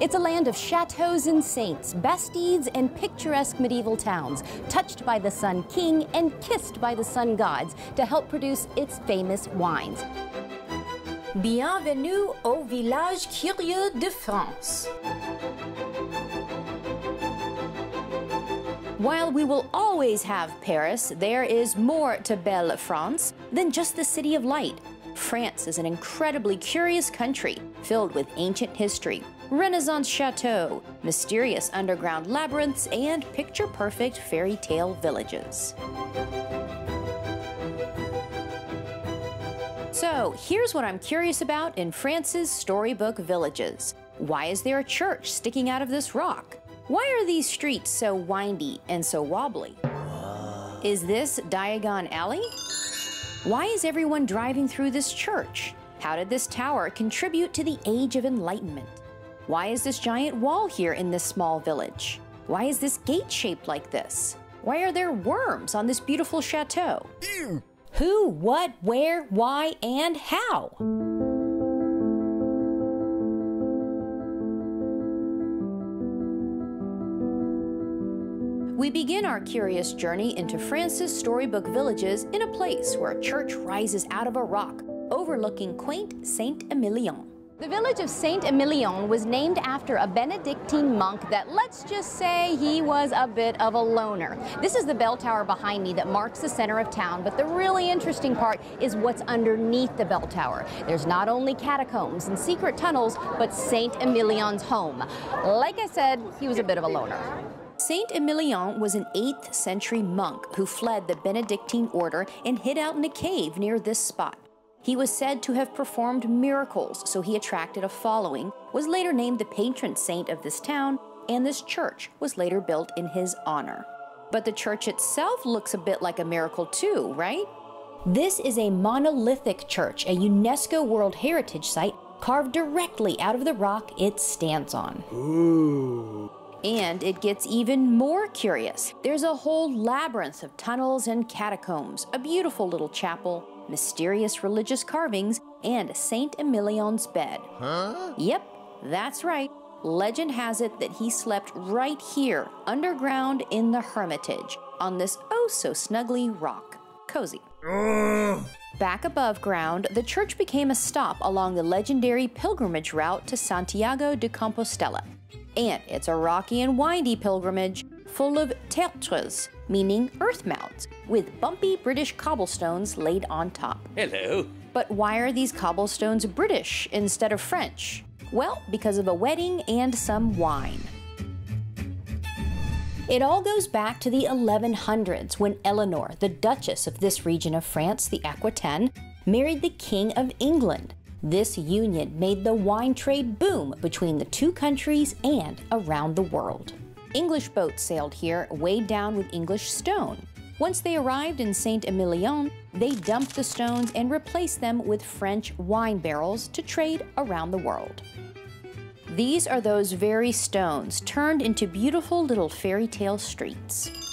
It's a land of chateaus and saints, bastides and picturesque medieval towns, touched by the Sun King and kissed by the sun gods to help produce its famous wines. Bienvenue au village curieux de France. While we will always have Paris, there is more to Belle France than just the City of Light. France is an incredibly curious country filled with ancient history, Renaissance chateaux, mysterious underground labyrinths, and picture-perfect fairy tale villages. So here's what I'm curious about in France's storybook villages. Why is there a church sticking out of this rock? Why are these streets so windy and so wobbly? Is this Diagon Alley? Why is everyone driving through this church? How did this tower contribute to the Age of Enlightenment? Why is this giant wall here in this small village? Why is this gate shaped like this? Why are there worms on this beautiful chateau? Ew. Who, what, where, why, and how? We begin our curious journey into France's storybook villages in a place where a church rises out of a rock, overlooking quaint Saint-Émilion. The village of Saint-Émilion was named after a Benedictine monk that, let's just say, he was a bit of a loner. This is the bell tower behind me that marks the center of town, but the really interesting part is what's underneath the bell tower. There's not only catacombs and secret tunnels, but Saint-Émilion's home. Like I said, he was a bit of a loner. Saint-Émilion was an 8th century monk who fled the Benedictine order and hid out in a cave near this spot. He was said to have performed miracles, so he attracted a following, was later named the patron saint of this town, and this church was later built in his honor. But the church itself looks a bit like a miracle too, right? This is a monolithic church, a UNESCO World Heritage Site, carved directly out of the rock it stands on. Ooh. And it gets even more curious. There's a whole labyrinth of tunnels and catacombs, a beautiful little chapel, mysterious religious carvings, and Saint-Émilion's bed. Huh? Yep, that's right. Legend has it that he slept right here, underground in the hermitage, on this oh-so-snuggly rock. Cozy. Back above ground, the church became a stop along the legendary pilgrimage route to Santiago de Compostela. And it's a rocky and windy pilgrimage, full of tertres, meaning earth mounds, with bumpy British cobblestones laid on top. Hello. But why are these cobblestones British instead of French? Well, because of a wedding and some wine. It all goes back to the 1100s when Eleanor, the Duchess of this region of France, the Aquitaine, married the King of England. This union made the wine trade boom between the two countries and around the world. English boats sailed here, weighed down with English stone. Once they arrived in Saint-Émilion, they dumped the stones and replaced them with French wine barrels to trade around the world. These are those very stones turned into beautiful little fairy tale streets.